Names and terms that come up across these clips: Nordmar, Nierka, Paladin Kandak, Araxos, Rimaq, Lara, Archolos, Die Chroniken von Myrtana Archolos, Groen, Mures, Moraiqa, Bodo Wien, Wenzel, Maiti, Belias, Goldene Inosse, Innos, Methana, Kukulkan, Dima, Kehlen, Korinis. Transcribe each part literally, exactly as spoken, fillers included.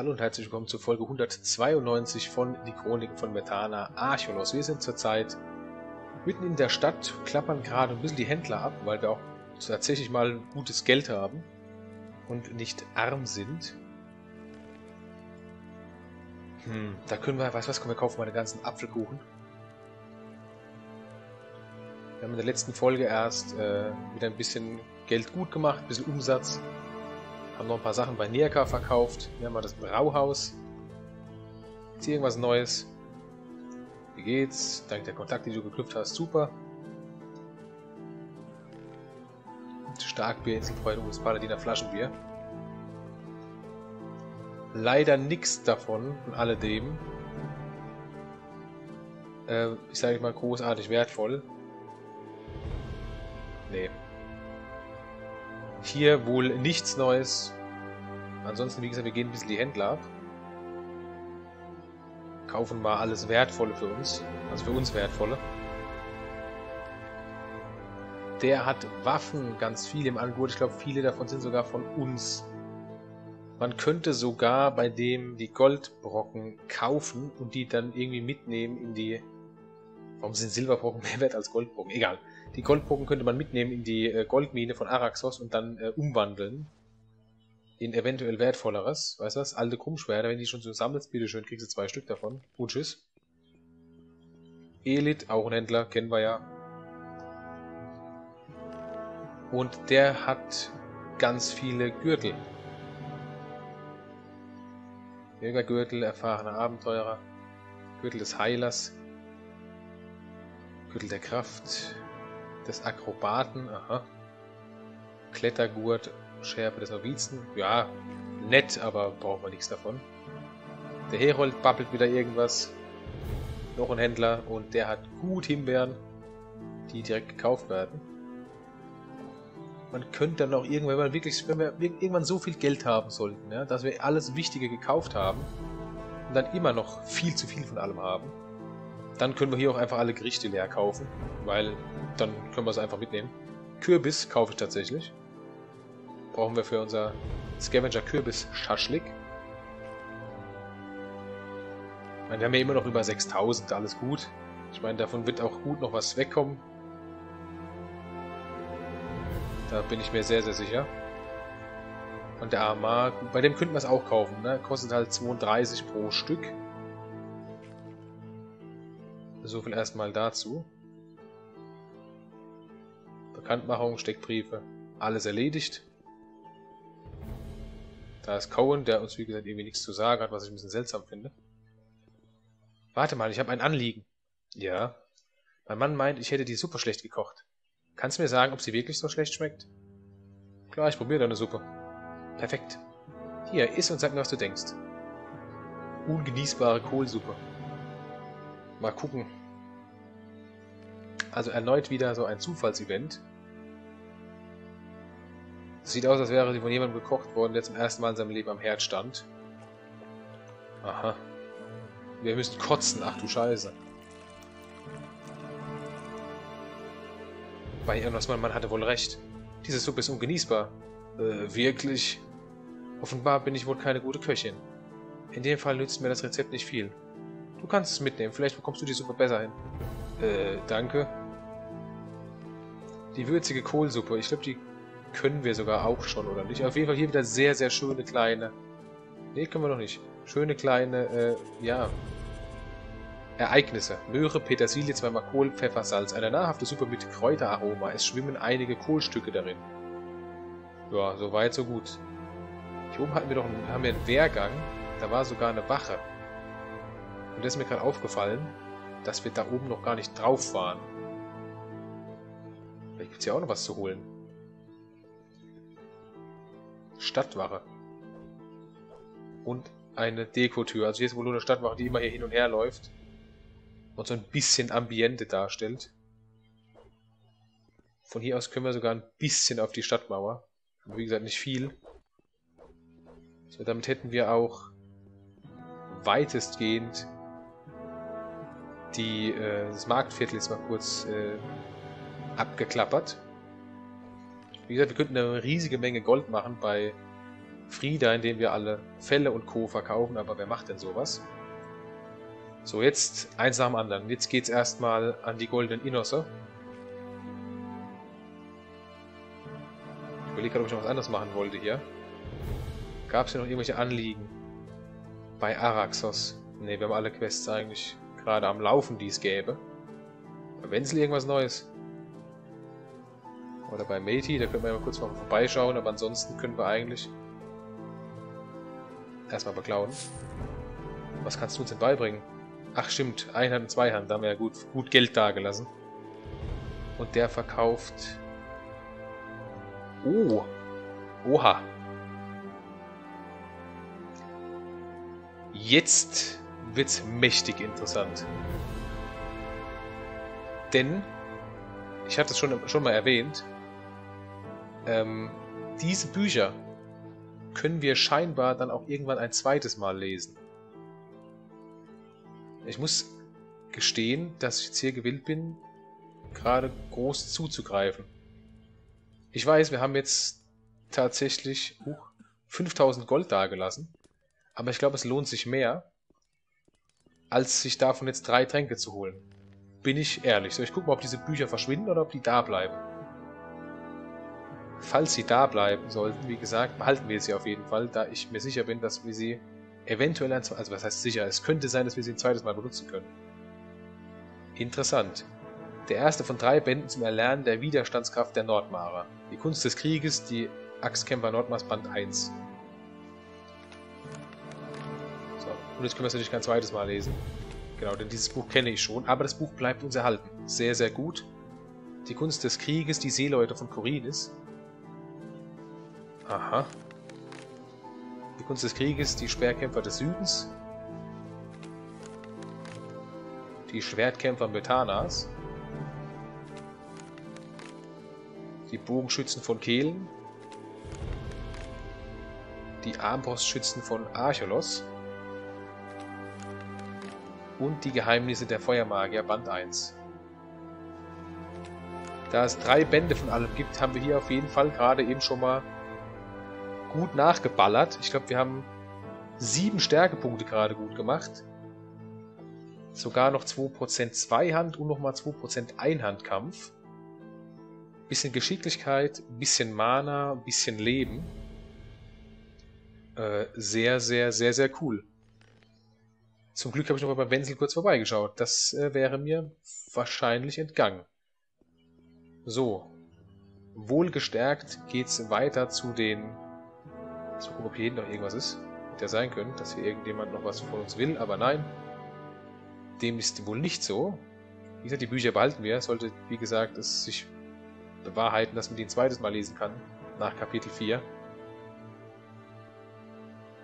Hallo und herzlich willkommen zur Folge hundertzweiundneunzig von Die Chroniken von Myrtana Archolos. Wir sind zurzeit mitten in der Stadt, klappern gerade ein bisschen die Händler ab, weil wir auch tatsächlich mal gutes Geld haben und nicht arm sind. Hm, da können wir, weißt du was, können wir kaufen, meine ganzen Apfelkuchen. Wir haben in der letzten Folge erst äh, wieder ein bisschen Geld gut gemacht, ein bisschen Umsatz. Haben noch ein paar Sachen bei Nierka verkauft. Hier haben wir das Brauhaus. Ist hier irgendwas Neues? Wie geht's? Dank der Kontakte, die du geknüpft hast. Super. Starkbier, Inselfreundung, das Paladiner Flaschenbier. Leider nichts davon, von alledem. Äh, ich sage mal großartig wertvoll. Nee. Hier wohl nichts Neues. Ansonsten, wie gesagt, wir gehen ein bisschen die Händler ab. Kaufen mal alles Wertvolle für uns. Also für uns Wertvolle. Der hat Waffen, ganz viele im Angebot. Ich glaube, viele davon sind sogar von uns. Man könnte sogar bei dem die Goldbrocken kaufen und die dann irgendwie mitnehmen in die... Warum sind Silberbrocken mehr wert als Goldbrocken? Egal. Die Goldbrocken könnte man mitnehmen in die äh, Goldmine von Araxos und dann äh, umwandeln. In eventuell wertvolleres. Weißt du was? Alte Krummschwerter, wenn die schon so sammelst, bitteschön, kriegst du zwei Stück davon. Und tschüss. Elit, auch ein Händler, kennen wir ja. Und der hat ganz viele Gürtel. Jägergürtel, erfahrener Abenteurer. Gürtel des Heilers. Gürtel der Kraft, des Akrobaten, aha, Klettergurt, Schärfe des Novizen, ja, nett, aber brauchen wir nichts davon. Der Herold babbelt wieder irgendwas, noch ein Händler und der hat gut Himbeeren, die direkt gekauft werden. Man könnte dann auch irgendwann, wenn wir wirklich, wenn wir irgendwann so viel Geld haben sollten, ja, dass wir alles Wichtige gekauft haben und dann immer noch viel zu viel von allem haben, dann können wir hier auch einfach alle Gerichte leer kaufen, weil dann können wir es einfach mitnehmen. Kürbis kaufe ich tatsächlich. Brauchen wir für unser Scavenger Kürbis Schaschlik. Wir haben ja immer noch über sechstausend, alles gut. Ich meine, davon wird auch gut noch was wegkommen. Da bin ich mir sehr, sehr sicher. Und der Amar, bei dem könnten wir es auch kaufen, ne? Kostet halt zweiunddreißig pro Stück. So viel erstmal dazu. Bekanntmachung, Steckbriefe, alles erledigt. Da ist Kehlen, der uns wie gesagt irgendwie nichts zu sagen hat, was ich ein bisschen seltsam finde. Warte mal, ich habe ein Anliegen. Ja. Mein Mann meint, ich hätte die Suppe schlecht gekocht. Kannst du mir sagen, ob sie wirklich so schlecht schmeckt? Klar, ich probiere deine Suppe. Perfekt. Hier, iss und sag mir, was du denkst. Ungenießbare Kohlsuppe. Mal gucken. Also erneut wieder so ein Zufallsevent. Sieht aus, als wäre sie von jemandem gekocht worden, der zum ersten Mal in seinem Leben am Herd stand. Aha. Wir müssen kotzen. Ach du Scheiße. Bei Innos, mein Mann hatte wohl recht. Diese Suppe ist ungenießbar. Äh, wirklich? Offenbar bin ich wohl keine gute Köchin. In dem Fall nützt mir das Rezept nicht viel. Du kannst es mitnehmen, vielleicht bekommst du die Suppe besser hin. Äh, danke. Die würzige Kohlsuppe, ich glaube, die können wir sogar auch schon, oder nicht? Auf jeden Fall hier wieder sehr, sehr schöne kleine... Ne, können wir noch nicht. Schöne kleine, äh, ja... Ereignisse. Möhre, Petersilie, zweimal Kohl, Pfeffer, Salz. Eine nahrhafte Suppe mit Kräuteraroma. Es schwimmen einige Kohlstücke darin. Ja, so weit, so gut. Hier oben hatten wir doch einen, haben wir einen Wehrgang. Da war sogar eine Wache. Und das ist mir gerade aufgefallen, dass wir da oben noch gar nicht drauf waren. Vielleicht gibt es ja auch noch was zu holen. Stadtwache. Und eine Dekotür. Also hier ist wohl nur eine Stadtwache, die immer hier hin und her läuft. Und so ein bisschen Ambiente darstellt. Von hier aus können wir sogar ein bisschen auf die Stadtmauer. Aber wie gesagt, nicht viel. So, damit hätten wir auch weitestgehend die, äh, das Marktviertel jetzt mal kurz äh, abgeklappert. Wie gesagt, wir könnten eine riesige Menge Gold machen bei Frieda, in dem wir alle Felle und Co. verkaufen, aber wer macht denn sowas? So, jetzt eins nach dem anderen. Jetzt geht's erstmal an die goldenen Innosse. Ich überlege gerade, ob ich noch was anderes machen wollte hier. Gab es hier noch irgendwelche Anliegen? Bei Araxos. Ne, wir haben alle Quests eigentlich gerade am Laufen, die es gäbe. Bei Wenzel irgendwas Neues. Oder bei Maiti, da können wir ja mal kurz mal vorbeischauen, aber ansonsten können wir eigentlich erstmal beklauen. Was kannst du uns denn beibringen? Ach stimmt, Einhand und Zweihand, da haben wir ja gut, gut Geld dagelassen. Und der verkauft... Oh! Oha! Jetzt wird's mächtig interessant. Denn, ich hatte es schon, schon mal erwähnt, ähm, diese Bücher können wir scheinbar dann auch irgendwann ein zweites Mal lesen. Ich muss gestehen, dass ich jetzt hier gewillt bin, gerade groß zuzugreifen. Ich weiß, wir haben jetzt tatsächlich uh, fünftausend Gold dagelassen, aber ich glaube, es lohnt sich mehr, als sich davon jetzt drei Tränke zu holen. Bin ich ehrlich. So, ich gucke mal, ob diese Bücher verschwinden oder ob die da bleiben. Falls sie da bleiben sollten, wie gesagt, behalten wir sie auf jeden Fall, da ich mir sicher bin, dass wir sie eventuell ein zweites Mal, also was heißt sicher, es könnte sein, dass wir sie ein zweites Mal benutzen können. Interessant. Der erste von drei Bänden zum Erlernen der Widerstandskraft der Nordmarer. Die Kunst des Krieges, die Axtkämpfer Nordmars Band eins. So, und jetzt können wir es natürlich kein zweites Mal lesen. Genau, denn dieses Buch kenne ich schon, aber das Buch bleibt uns erhalten. Sehr, sehr gut. Die Kunst des Krieges, die Seeleute von Korinis. Aha. Die Kunst des Krieges, die Speerkämpfer des Südens. Die Schwertkämpfer Methanas. Die Bogenschützen von Kehlen. Die Armbrustschützen von Archolos. Und die Geheimnisse der Feuermagier, Band eins. Da es drei Bände von allem gibt, haben wir hier auf jeden Fall gerade eben schon mal gut nachgeballert. Ich glaube, wir haben sieben Stärkepunkte gerade gut gemacht. Sogar noch zwei Prozent Zweihand und nochmal zwei Prozent Einhandkampf. Bisschen Geschicklichkeit, bisschen Mana, bisschen Leben. Äh, sehr, sehr, sehr, sehr cool. Zum Glück habe ich noch mal bei Wenzel kurz vorbeigeschaut. Das äh, wäre mir wahrscheinlich entgangen. So. Wohlgestärkt geht's weiter zu den... Ich gucke, ob hier hinten noch irgendwas ist. Hätte ja sein können, dass hier irgendjemand noch was von uns will, aber nein. Dem ist wohl nicht so. Wie gesagt, die Bücher behalten wir. Sollte, wie gesagt, es sich bewahrheiten, dass man die ein zweites Mal lesen kann. Nach Kapitel vier.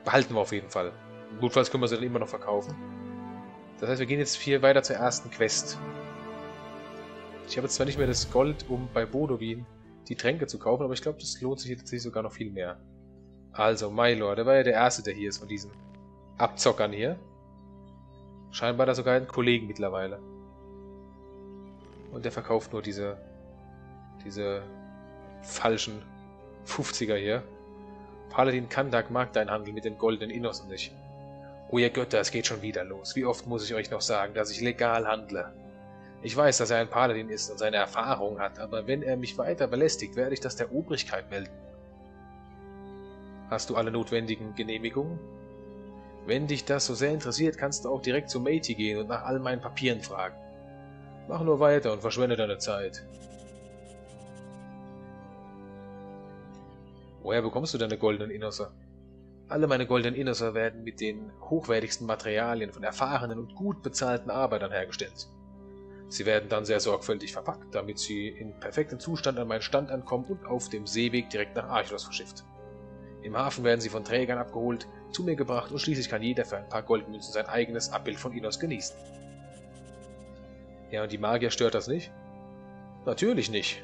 Behalten wir auf jeden Fall. Notfalls können wir sie dann immer noch verkaufen. Das heißt, wir gehen jetzt hier weiter zur ersten Quest. Ich habe jetzt zwar nicht mehr das Gold, um bei Bodo Wien die Tränke zu kaufen, aber ich glaube, das lohnt sich jetzt tatsächlich sogar noch viel mehr. Also, Mylord, der war ja der Erste, der hier ist von diesen Abzockern hier. Scheinbar da sogar einen Kollegen mittlerweile. Und der verkauft nur diese, diese falschen fünfziger hier. Paladin Kandak mag deinen Handel mit den goldenen Innos nicht. Oh ihr Götter, es geht schon wieder los. Wie oft muss ich euch noch sagen, dass ich legal handle? Ich weiß, dass er ein Paladin ist und seine Erfahrung hat, aber wenn er mich weiter belästigt, werde ich das der Obrigkeit melden. Hast du alle notwendigen Genehmigungen? Wenn dich das so sehr interessiert, kannst du auch direkt zu Maiti gehen und nach all meinen Papieren fragen. Mach nur weiter und verschwende deine Zeit. Woher bekommst du deine goldenen Innosser? Alle meine goldenen Innosser werden mit den hochwertigsten Materialien von erfahrenen und gut bezahlten Arbeitern hergestellt. Sie werden dann sehr sorgfältig verpackt, damit sie in perfektem Zustand an meinen Stand ankommen und auf dem Seeweg direkt nach Archolos verschifft. Im Hafen werden sie von Trägern abgeholt, zu mir gebracht und schließlich kann jeder für ein paar Goldmünzen sein eigenes Abbild von Innos genießen. Ja, und die Magier stört das nicht? Natürlich nicht.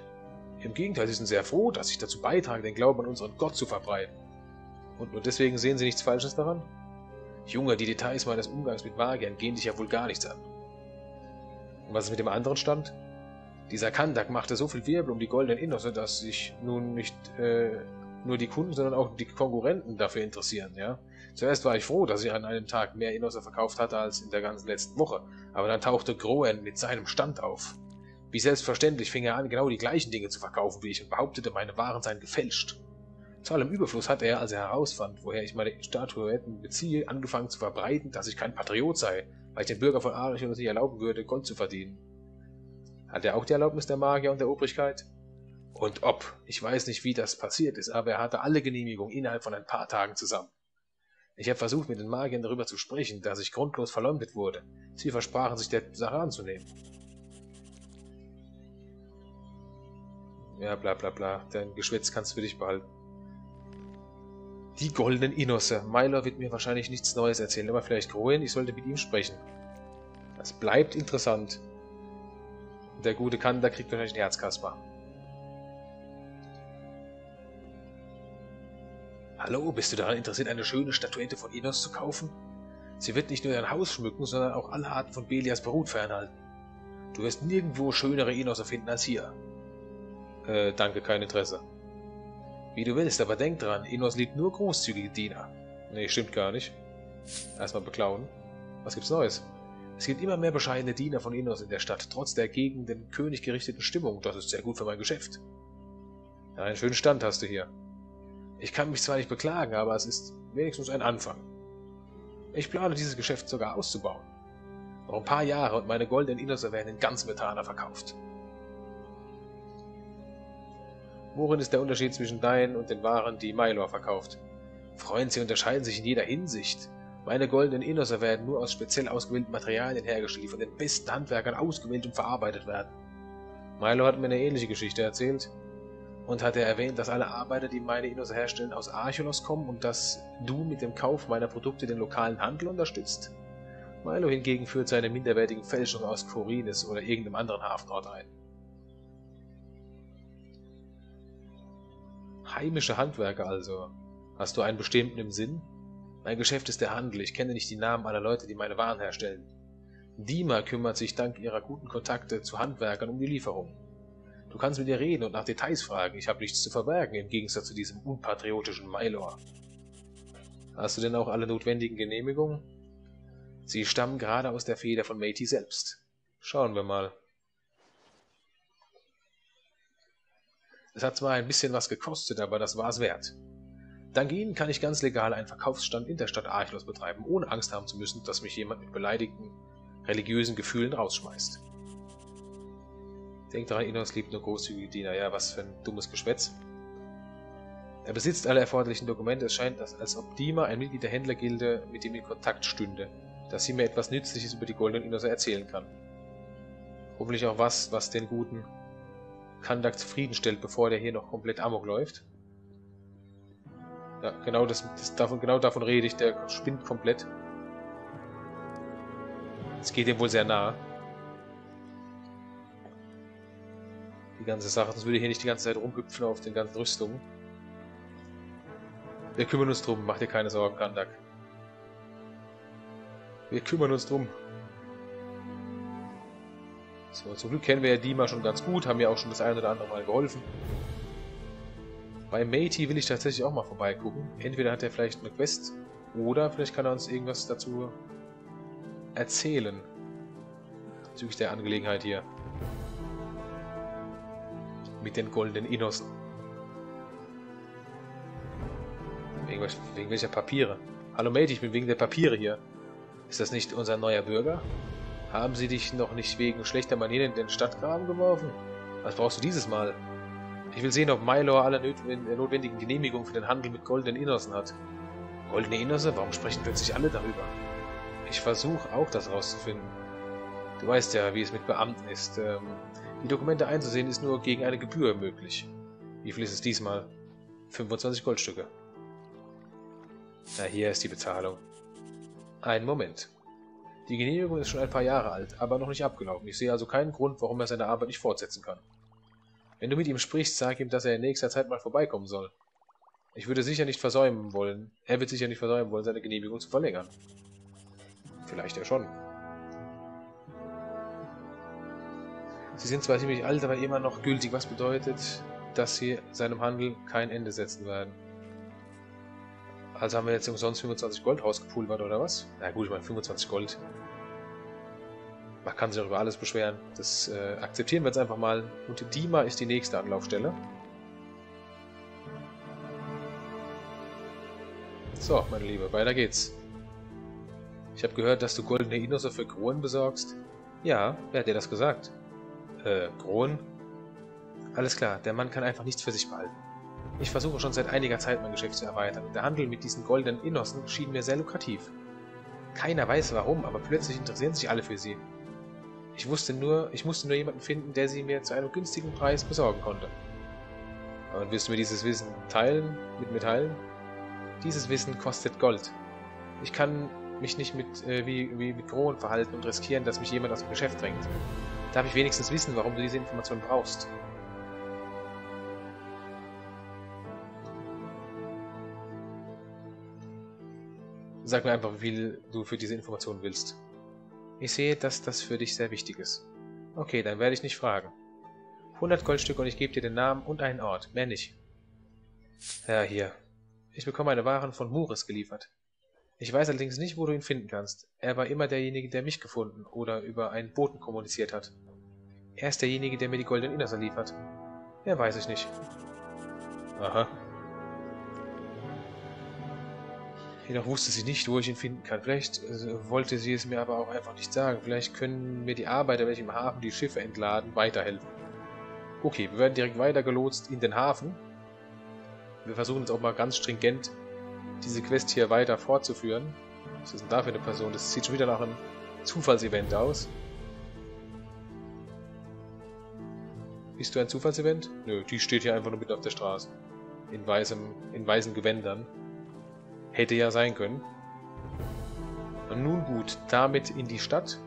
Im Gegenteil, sie sind sehr froh, dass ich dazu beitrage, den Glauben an unseren Gott zu verbreiten. Und nur deswegen sehen sie nichts Falsches daran? Junge, die Details meines Umgangs mit Magiern gehen dich ja wohl gar nichts an. Und was ist mit dem anderen Stand? Dieser Kandak machte so viel Wirbel um die goldenen Innos, dass ich nun nicht äh, nur die Kunden, sondern auch die Konkurrenten dafür interessieren, ja. Zuerst war ich froh, dass ich an einem Tag mehr Innos verkauft hatte als in der ganzen letzten Woche, aber dann tauchte Groen mit seinem Stand auf. Wie selbstverständlich fing er an, genau die gleichen Dinge zu verkaufen wie ich und behauptete, meine Waren seien gefälscht. Zu allem Überfluss hatte er, als er herausfand, woher ich meine Statuetten beziehe, angefangen zu verbreiten, dass ich kein Patriot sei, weil ich den Bürger von Araxos nicht erlauben würde, Gold zu verdienen. Hat er auch die Erlaubnis der Magier und der Obrigkeit? Und ob, ich weiß nicht, wie das passiert ist, aber er hatte alle Genehmigungen innerhalb von ein paar Tagen zusammen. Ich habe versucht, mit den Magiern darüber zu sprechen, dass ich grundlos verleumdet wurde. Sie versprachen, sich der Sache anzunehmen. Ja, bla bla bla, dein Geschwätz kannst du für dich behalten. Die goldenen Innosse. Mylord wird mir wahrscheinlich nichts Neues erzählen, aber vielleicht Groen, ich sollte mit ihm sprechen. Das bleibt interessant. Der gute Kandak kriegt wahrscheinlich ein Herzkasper. Hallo, bist du daran interessiert, eine schöne Statuette von Innos zu kaufen? Sie wird nicht nur dein Haus schmücken, sondern auch alle Arten von Belias Brut fernhalten. Du wirst nirgendwo schönere Innosse finden als hier. Äh, danke, kein Interesse. Wie du willst, aber denk dran, Innos liebt nur großzügige Diener. Nee, stimmt gar nicht. Erstmal beklauen. Was gibt's Neues? Es gibt immer mehr bescheidene Diener von Innos in der Stadt, trotz der gegen den König gerichteten Stimmung. Das ist sehr gut für mein Geschäft. Ja, einen schönen Stand hast du hier. Ich kann mich zwar nicht beklagen, aber es ist wenigstens ein Anfang. Ich plane, dieses Geschäft sogar auszubauen. Noch ein paar Jahre und meine goldenen Innos werden in ganz Methana verkauft. Worin ist der Unterschied zwischen deinen und den Waren, die Mylord verkauft? Freund, sie unterscheiden sich in jeder Hinsicht. Meine goldenen Innos werden nur aus speziell ausgewählten Materialien hergestellt, die von den besten Handwerkern ausgewählt und verarbeitet werden. Mylord hat mir eine ähnliche Geschichte erzählt und hat er erwähnt, dass alle Arbeiter, die meine Innos herstellen, aus Archolos kommen und dass du mit dem Kauf meiner Produkte den lokalen Handel unterstützt. Mylord hingegen führt seine minderwertigen Fälschungen aus Korinis oder irgendeinem anderen Hafenort ein. Heimische Handwerker also. Hast du einen bestimmten im Sinn? Mein Geschäft ist der Handel, ich kenne nicht die Namen aller Leute, die meine Waren herstellen. Dima kümmert sich dank ihrer guten Kontakte zu Handwerkern um die Lieferung. Du kannst mit ihr reden und nach Details fragen, ich habe nichts zu verbergen, im Gegensatz zu diesem unpatriotischen Mylord. Hast du denn auch alle notwendigen Genehmigungen? Sie stammen gerade aus der Feder von Maiti selbst. Schauen wir mal. Es hat zwar ein bisschen was gekostet, aber das war es wert. Dank ihnen kann ich ganz legal einen Verkaufsstand in der Stadt Archolos betreiben, ohne Angst haben zu müssen, dass mich jemand mit beleidigten, religiösen Gefühlen rausschmeißt. Denk daran, Innos liebt nur großzügige Diener. Ja, was für ein dummes Geschwätz. Er besitzt alle erforderlichen Dokumente. Es scheint, als ob Dima, ein Mitglied der Händlergilde, mit ihm in Kontakt stünde, dass sie mir etwas Nützliches über die goldenen Innos erzählen kann. Hoffentlich auch was, was den guten Kandak zufriedenstellt, bevor der hier noch komplett amok läuft. Ja, genau, das, das davon, genau davon rede ich, der spinnt komplett. Es geht ihm wohl sehr nah. Die ganze Sache, sonst würde ich hier nicht die ganze Zeit rumhüpfen auf den ganzen Rüstungen. Wir kümmern uns drum, mach dir keine Sorgen, Kandak. Wir kümmern uns drum. So, zum Glück kennen wir ja Dima schon ganz gut, haben ja auch schon das ein oder andere Mal geholfen. Bei Maiti will ich tatsächlich auch mal vorbeigucken. Entweder hat er vielleicht eine Quest oder vielleicht kann er uns irgendwas dazu erzählen. Bezüglich der Angelegenheit hier. Mit den goldenen Innossen. Wegen, wegen welcher Papiere? Hallo Maiti, ich bin wegen der Papiere hier. Ist das nicht unser neuer Bürger? Haben sie dich noch nicht wegen schlechter Manieren in den Stadtgraben geworfen? Was brauchst du dieses Mal? Ich will sehen, ob Mylord alle notwendigen Genehmigungen für den Handel mit goldenen Innossen hat. Goldene Innossen? Warum sprechen plötzlich alle darüber? Ich versuche auch, das rauszufinden. Du weißt ja, wie es mit Beamten ist. Die Dokumente einzusehen ist nur gegen eine Gebühr möglich. Wie viel ist es diesmal? fünfundzwanzig Goldstücke. Na, hier ist die Bezahlung. Einen Moment. Die Genehmigung ist schon ein paar Jahre alt, aber noch nicht abgelaufen. Ich sehe also keinen Grund, warum er seine Arbeit nicht fortsetzen kann. Wenn du mit ihm sprichst, sag ihm, dass er in nächster Zeit mal vorbeikommen soll. Ich würde sicher nicht versäumen wollen. Er wird sicher nicht versäumen wollen, seine Genehmigung zu verlängern. Vielleicht ja schon. Sie sind zwar ziemlich alt, aber immer noch gültig. Was bedeutet, dass sie seinem Handel kein Ende setzen werden. Also haben wir jetzt umsonst fünfundzwanzig Gold rausgepulvert, oder was? Na gut, ich meine fünfundzwanzig Gold. Man kann sich auch über alles beschweren. Das äh, akzeptieren wir jetzt einfach mal. Und Dima ist die nächste Anlaufstelle. So, meine Liebe, weiter geht's. Ich habe gehört, dass du goldene Innos für Groen besorgst. Ja, wer hat dir das gesagt? Äh, Groen? Alles klar, der Mann kann einfach nichts für sich behalten. Ich versuche schon seit einiger Zeit, mein Geschäft zu erweitern. Der Handel mit diesen goldenen Innossen schien mir sehr lukrativ. Keiner weiß warum, aber plötzlich interessieren sich alle für sie. Ich wusste nur, ich musste nur jemanden finden, der sie mir zu einem günstigen Preis besorgen konnte. Und willst du mir dieses Wissen teilen, mit mir teilen? Dieses Wissen kostet Gold. Ich kann mich nicht mit, äh, wie, wie mit Groen verhalten und riskieren, dass mich jemand aus dem Geschäft drängt. Darf ich wenigstens wissen, warum du diese Information brauchst? Sag mir einfach, wie viel du für diese Information willst. Ich sehe, dass das für dich sehr wichtig ist. Okay, dann werde ich nicht fragen. hundert Goldstück und ich gebe dir den Namen und einen Ort, mehr nicht. Ja, hier. Ich bekomme eine Waren von Mures geliefert. Ich weiß allerdings nicht, wo du ihn finden kannst. Er war immer derjenige, der mich gefunden oder über einen Boten kommuniziert hat. Er ist derjenige, der mir die goldenen Innerser liefert. Ja, weiß ich nicht. Aha. Jedoch wusste sie nicht, wo ich ihn finden kann. Vielleicht äh, wollte sie es mir aber auch einfach nicht sagen. Vielleicht können mir die Arbeiter, welche im Hafen die Schiffe entladen, weiterhelfen. Okay, wir werden direkt weitergelotst in den Hafen. Wir versuchen jetzt auch mal ganz stringent, diese Quest hier weiter fortzuführen. Was ist denn da für eine Person? Das sieht schon wieder nach einem Zufallsevent aus. Bist du ein Zufallsevent? Nö, die steht hier einfach nur mitten auf der Straße. In, weißem, in weißen Gewändern. Hätte ja sein können. Und nun gut, damit in die Stadt.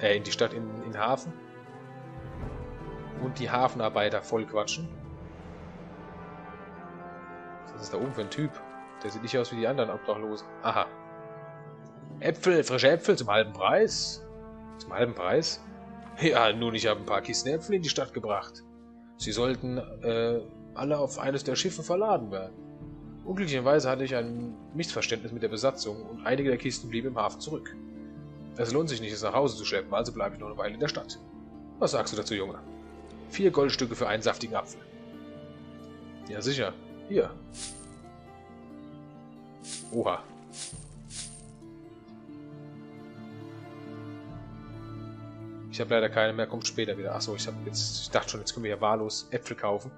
Äh, in die Stadt, in den Hafen. Und die Hafenarbeiter voll quatschen. Was ist da oben für ein Typ? Der sieht nicht aus wie die anderen Obdachlosen. Aha. Äpfel, frische Äpfel zum halben Preis? Zum halben Preis? Ja, nun, ich habe ein paar Kisten Äpfel in die Stadt gebracht. Sie sollten äh, alle auf eines der Schiffe verladen werden. Unglücklicherweise hatte ich ein Missverständnis mit der Besatzung und einige der Kisten blieben im Hafen zurück. Es lohnt sich nicht, es nach Hause zu schleppen, also bleibe ich noch eine Weile in der Stadt. Was sagst du dazu, Junge? Vier Goldstücke für einen saftigen Apfel. Ja, sicher. Hier. Oha. Ich habe leider keine mehr, kommt später wieder. Achso, ich, jetzt, ich dachte schon, jetzt können wir ja wahllos Äpfel kaufen.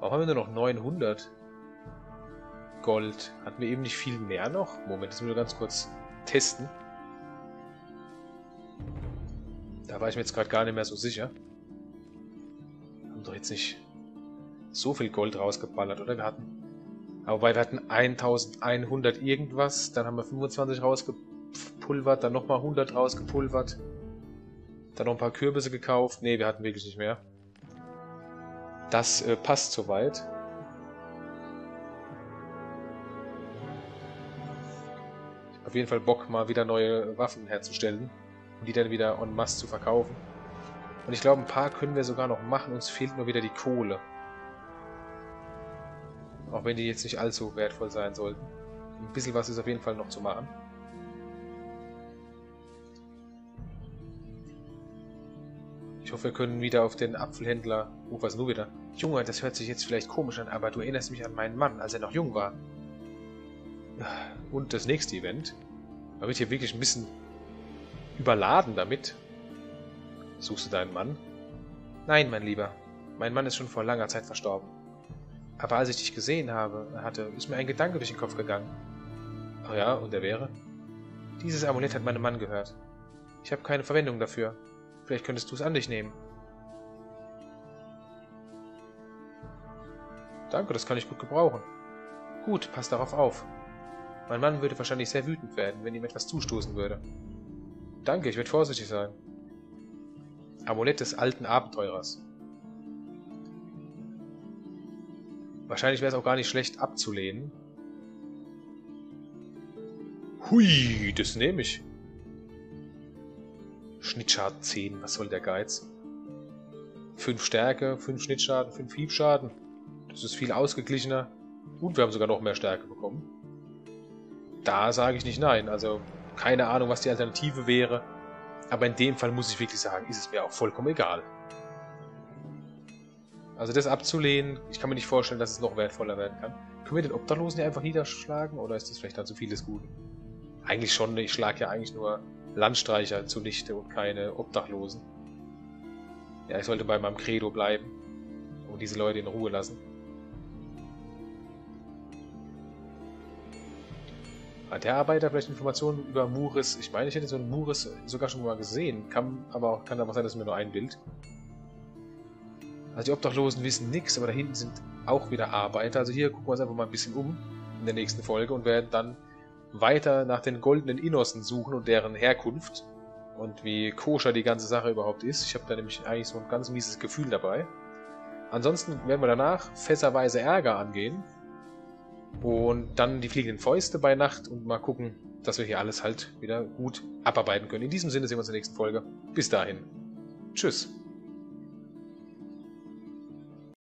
Warum haben wir nur noch neunhundert Gold? Hatten wir eben nicht viel mehr noch? Moment, das müssen wir ganz kurz testen. Da war ich mir jetzt gerade gar nicht mehr so sicher. Wir haben doch jetzt nicht so viel Gold rausgeballert, oder? Wir hatten... Aber weil wir hatten eintausendeinhundert irgendwas, dann haben wir fünfundzwanzig rausgepulvert, dann nochmal hundert rausgepulvert, dann noch ein paar Kürbisse gekauft. Ne, wir hatten wirklich nicht mehr. Das äh, passt soweit. Ich habe auf jeden Fall Bock, mal wieder neue Waffen herzustellen und die dann wieder en masse zu verkaufen. Und ich glaube, ein paar können wir sogar noch machen. Uns fehlt nur wieder die Kohle. Auch wenn die jetzt nicht allzu wertvoll sein sollten. Ein bisschen was ist auf jeden Fall noch zu machen. Ich hoffe, wir können wieder auf den Apfelhändler... Oh, was nur wieder? Junge, das hört sich jetzt vielleicht komisch an, aber du erinnerst mich an meinen Mann, als er noch jung war. Und das nächste Event. Man wird hier wirklich ein bisschen überladen damit. Suchst du deinen Mann? Nein, mein Lieber. Mein Mann ist schon vor langer Zeit verstorben. Aber als ich dich gesehen habe, hatte, ist mir ein Gedanke durch den Kopf gegangen. Ach ja, und er wäre? Dieses Amulett hat meinem Mann gehört. Ich habe keine Verwendung dafür. Vielleicht könntest du es an dich nehmen. Danke, das kann ich gut gebrauchen. Gut, pass darauf auf. Mein Mann würde wahrscheinlich sehr wütend werden, wenn ihm etwas zustoßen würde. Danke, ich werde vorsichtig sein. Amulett des alten Abenteurers. Wahrscheinlich wäre es auch gar nicht schlecht abzulehnen. Hui, das nehme ich. Schnittschaden zehn, was soll der Geiz? fünf Stärke, fünf Schnittschaden, fünf Hiebschaden. Das ist viel ausgeglichener. Und wir haben sogar noch mehr Stärke bekommen. Da sage ich nicht nein. Also keine Ahnung, was die Alternative wäre. Aber in dem Fall muss ich wirklich sagen, ist es mir auch vollkommen egal. Also das abzulehnen, ich kann mir nicht vorstellen, dass es noch wertvoller werden kann. Können wir den Obdachlosen hier einfach niederschlagen? Oder ist das vielleicht dann zu viel des Guten? Eigentlich schon, ich schlage ja eigentlich nur Landstreicher zunichte und keine Obdachlosen. Ja, ich sollte bei meinem Credo bleiben und diese Leute in Ruhe lassen. Hat der Arbeiter vielleicht Informationen über Mures? Ich meine, ich hätte so einen Mures sogar schon mal gesehen. Kann aber auch, kann aber sein, dass mir nur ein Bild. Also die Obdachlosen wissen nichts, aber da hinten sind auch wieder Arbeiter. Also hier gucken wir uns einfach mal ein bisschen um in der nächsten Folge und werden dann weiter nach den goldenen Innossen suchen und deren Herkunft und wie koscher die ganze Sache überhaupt ist. Ich habe da nämlich eigentlich so ein ganz mieses Gefühl dabei. Ansonsten werden wir danach fässerweise Ärger angehen und dann die fliegenden Fäuste bei Nacht und mal gucken, dass wir hier alles halt wieder gut abarbeiten können. In diesem Sinne sehen wir uns in der nächsten Folge. Bis dahin. Tschüss.